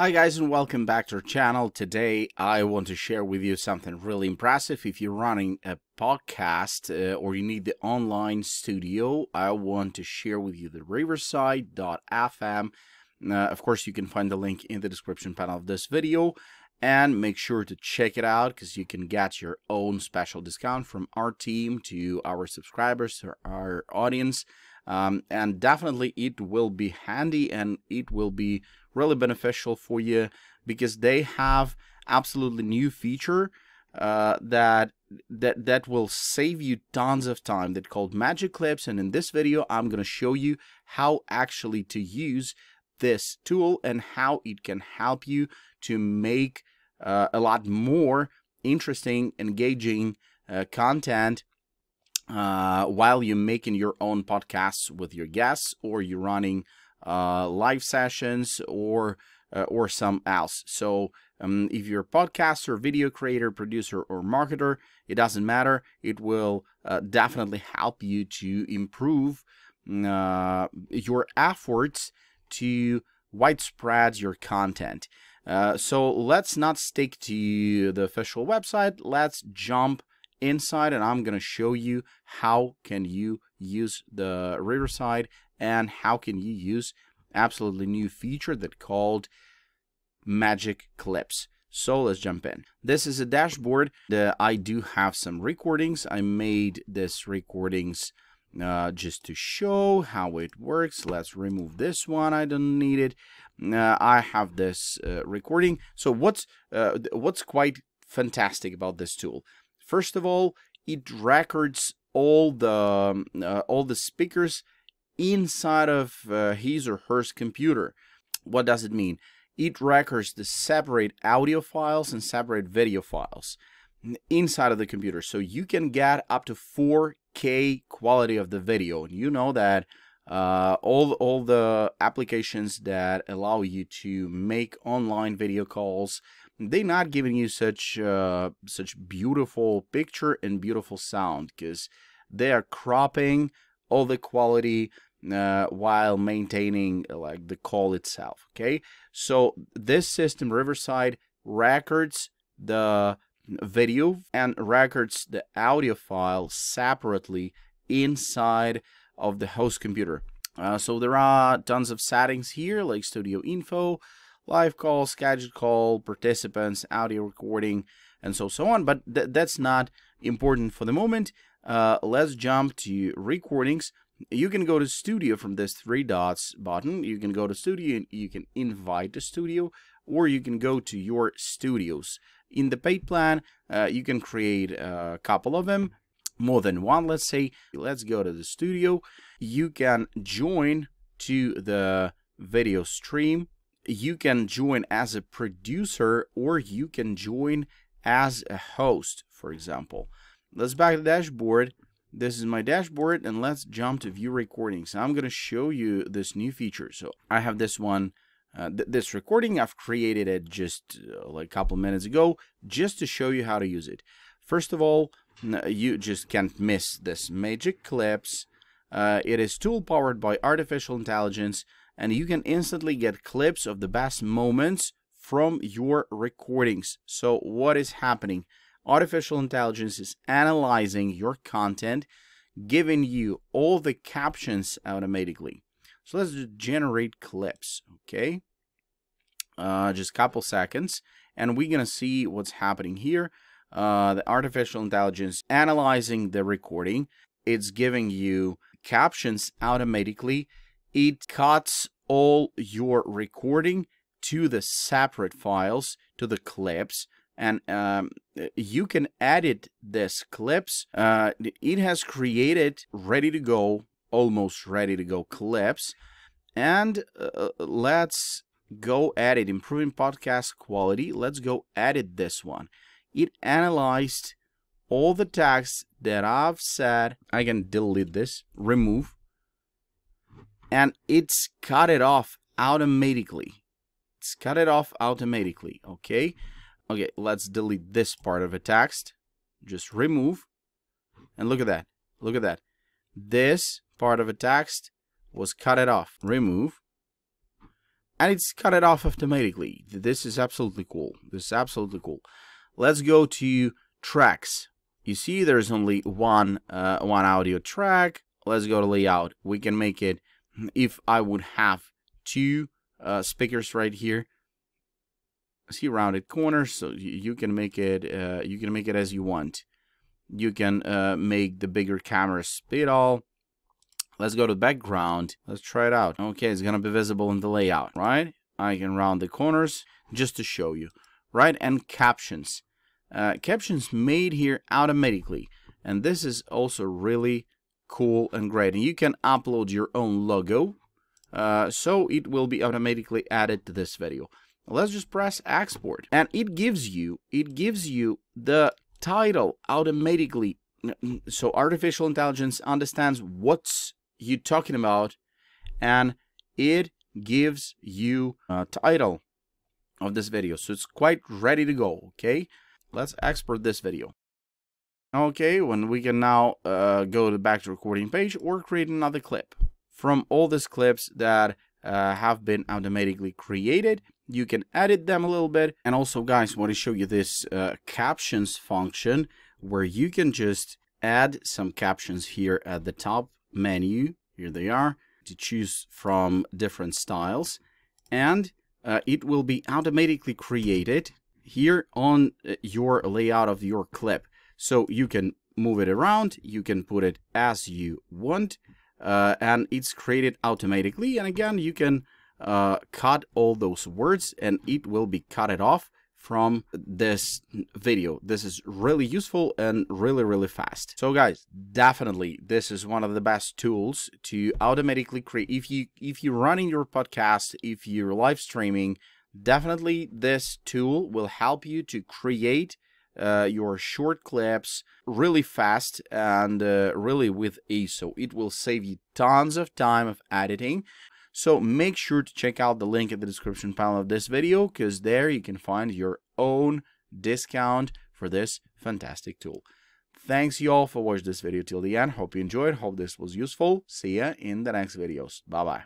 Hi guys, and welcome back to our channel. Today I want to share with you something really impressive. If you're running a podcast or you need the online studio, I want to share with you the Riverside.fm. Of course, you can find the link in the description panel of this video, and make sure to check it out because you can get your own special discount from our team to our subscribers, to our audience. And definitely it will be handy and it will be really beneficial for you, because they have absolutely new feature that will save you tons of time. That's called Magic Clips, and in this video I'm gonna show you how actually to use this tool and how it can help you to make a lot more interesting, engaging content while you're making your own podcasts with your guests, or you're running live sessions or some else. So if you're a podcaster, video creator, producer, or marketer, it doesn't matter. It will definitely help you to improve your efforts to widespread your content. So let's not stick to the official website. Let's jump inside, and I'm going to show you how can you use the Riverside and how can you use absolutely new feature that called Magic Clips. So let's jump in. This is a dashboard. I do have some recordings. I made this recordings just to show how it works. Let's remove this one. I don't need it. I have this recording. So what's quite fantastic about this tool? First of all, it records all the speakers inside of his or her computer. What does it mean? It records the separate audio files and separate video files inside of the computer. So you can get up to 4K quality of the video. And you know that all the applications that allow you to make online video calls, they're not giving you such beautiful picture and beautiful sound, because they are cropping all the quality while maintaining like the call itself. Okay, so this system Riverside records the video and records the audio file separately inside of the host computer. So there are tons of settings here, like studio info, live call, scheduled call, participants, audio recording, and so on. But that's not important for the moment. Let's jump to recordings. You can go to studio from this 3 dots button. You can go to studio and you can invite to studio, or you can go to your studios. In the paid plan, you can create a couple of them, more than one, let's say. Let's go to the studio. You can join to the video stream. You can join as a producer, or you can join as a host, for example. Let's back to the dashboard. This is my dashboard, and let's jump to view recordings. I'm going to show you this new feature. So I have this one, this recording. I've created it just like a couple minutes ago, just to show you how to use it. First of all, you just can't miss this Magic Clips. It is tool powered by artificial intelligence, and you can instantly get clips of the best moments from your recordings. So what is happening? Artificial intelligence is analyzing your content, giving you all the captions automatically. So let's just generate clips, okay? Just a couple seconds, and we're gonna see what's happening here. The artificial intelligence analyzing the recording. It's giving you captions automatically. It cuts all your recording to the separate files, to the clips, and you can edit this clips. It has created ready to go, almost ready to go clips, and let's go edit, improving podcast quality. Let's go edit this one. It analyzed all the text that I've said. I can delete this, remove, and it's cut it off automatically. It's cut it off automatically, okay? Okay, let's delete this part of the text. Just remove, and look at that, look at that. This part of the text was cut it off. Remove, and it's cut it off automatically. This is absolutely cool. Let's go to tracks. You see there's only one audio track. Let's go to layout. We can make it, if I would have two speakers right here, see rounded corners, so you can make it as you want. You can make the bigger camera speed all. Let's go to background. Let's try it out. Okay, it's gonna be visible in the layout, right? I can round the corners just to show you, right? And captions. Captions made here automatically, and this is also really cool and great. And you can upload your own logo, so it will be automatically added to this video. Let's just press export, and it gives you the title automatically. So artificial intelligence understands what's you talking about, and it gives you a title of this video, so it's quite ready to go. Okay, let's export this video. Okay, when we can now go to back to recording page or create another clip from all these clips that have been automatically created. You can edit them a little bit. And also, guys, I want to show you this captions function, where you can just add some captions here at the top menu. Here they are, to choose from different styles, and it will be automatically created here on your layout of your clip. So you can move it around, you can put it as you want, and it's created automatically. And again, you can cut all those words, and it will be cut off from this video. This is really useful and really fast. So guys, definitely this is one of the best tools to automatically create. If you're running your podcast, if you're live streaming, definitely this tool will help you to create your short clips really fast and really with ease. So it will save you tons of time of editing. So make sure to check out the link in the description panel of this video, because there you can find your own discount for this fantastic tool. Thanks you all for watching this video till the end. Hope you enjoyed. Hope this was useful. See ya in the next videos. Bye bye.